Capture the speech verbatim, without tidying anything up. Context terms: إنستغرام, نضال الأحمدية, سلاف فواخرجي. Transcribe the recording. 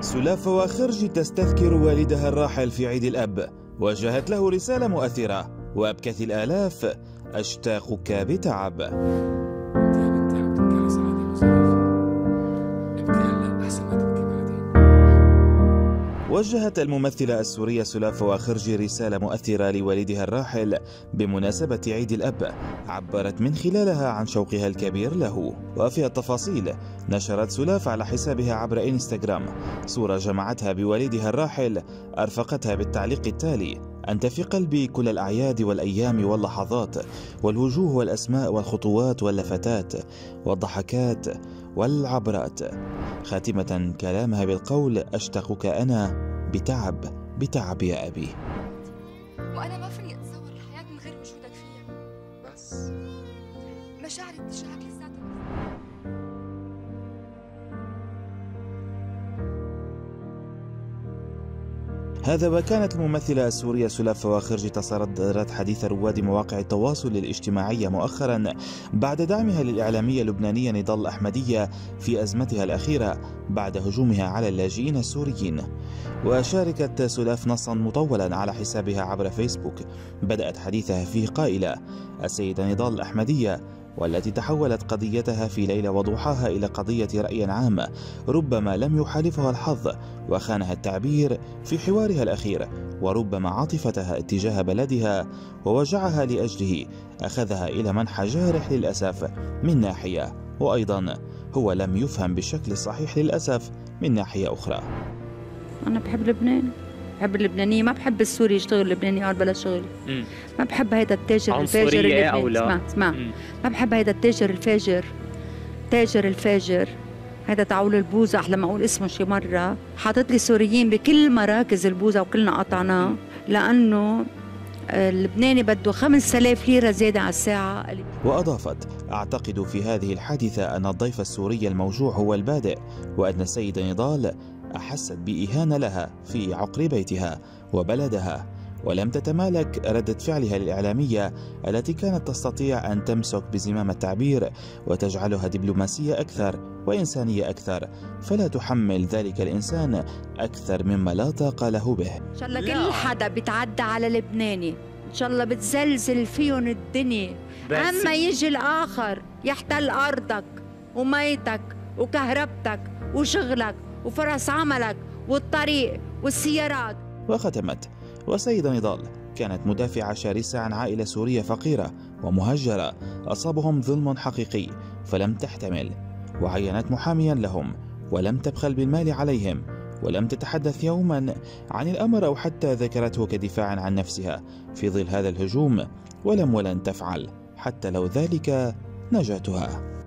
سلاف فواخرجي تستذكر والدها الراحل في عيد الأب، وجهت له رسالة مؤثرة وأبكت الآلاف: أشتاقك بتعب. وجهت الممثلة السورية سلاف فواخرجي رسالة مؤثرة لوالدها الراحل بمناسبة عيد الأب، عبرت من خلالها عن شوقها الكبير له. وفيها التفاصيل، نشرت سلاف على حسابها عبر إنستغرام صورة جمعتها بوالدها الراحل، أرفقتها بالتعليق التالي: أنت في قلبي كل الأعياد والأيام واللحظات والوجوه والأسماء والخطوات واللفتات والضحكات والعبرات، خاتمة كلامها بالقول: أشتاقك أنا بتعب بتعب يا أبي. وأنا ما فيني أتصور الحياة من غير وجودك فيها، بس مشاعري تجاهك لساتها. هذا. وكانت الممثلة السورية سلاف فواخرجي تصدرت حديث رواد مواقع التواصل الاجتماعي مؤخرا بعد دعمها للإعلامية اللبنانية نضال الأحمدية في أزمتها الأخيرة بعد هجومها على اللاجئين السوريين. وشاركت سلاف نصا مطولا على حسابها عبر فيسبوك بدأت حديثها فيه قائلة: السيدة نضال الأحمدية، والتي تحولت قضيتها في ليلة وضحاها إلى قضية رأي عام ربما لم يحالفها الحظ وخانها التعبير في حوارها الأخير، وربما عاطفتها اتجاه بلدها ووجعها لأجله أخذها إلى منحى جارح للأسف من ناحية، وأيضا هو لم يفهم بالشكل الصحيح للأسف من ناحية أخرى. أنا بحب لبنان، بحب اللبنانية، ما بحب السوري يشتغل لبناني يقعد بلا شغل. مم. ما بحب هيدا التاجر الفاجر اللبناني. أو لا. اسمع اسمع ما بحب هيدا التاجر الفاجر تاجر الفاجر هيدا تعول البوزة، أحلى ما أقول اسمه شي مرة، حاطط لي سوريين بكل مراكز البوزة وكلنا قطعناه لأنه اللبناني بده خمسة آلاف ليرة زيادة على الساعة. وأضافت: أعتقد في هذه الحادثة أن الضيف السوري الموجوع هو البادئ، وأن السيدة نضال أحست بإهانة لها في عقر بيتها وبلدها، ولم تتمالك ردة فعلها للإعلامية التي كانت تستطيع أن تمسك بزمام التعبير وتجعلها دبلوماسية أكثر وإنسانية أكثر، فلا تحمل ذلك الإنسان أكثر مما لا طاقة له به. إن شاء الله كل حدا بيتعدى على لبناني إن شاء الله بتزلزل فيهم الدنيا، أما يجي الآخر يحتل أرضك وميتك وكهربتك وشغلك وفرص عملك والطريق والسيارات. وختمت: والسيدة نضال كانت مدافعة شرسة عن عائلة سورية فقيرة ومهجرة أصابهم ظلم حقيقي فلم تحتمل، وعينت محاميا لهم ولم تبخل بالمال عليهم، ولم تتحدث يوما عن الأمر أو حتى ذكرته كدفاع عن نفسها في ظل هذا الهجوم، ولم ولن تفعل حتى لو ذلك نجاتها.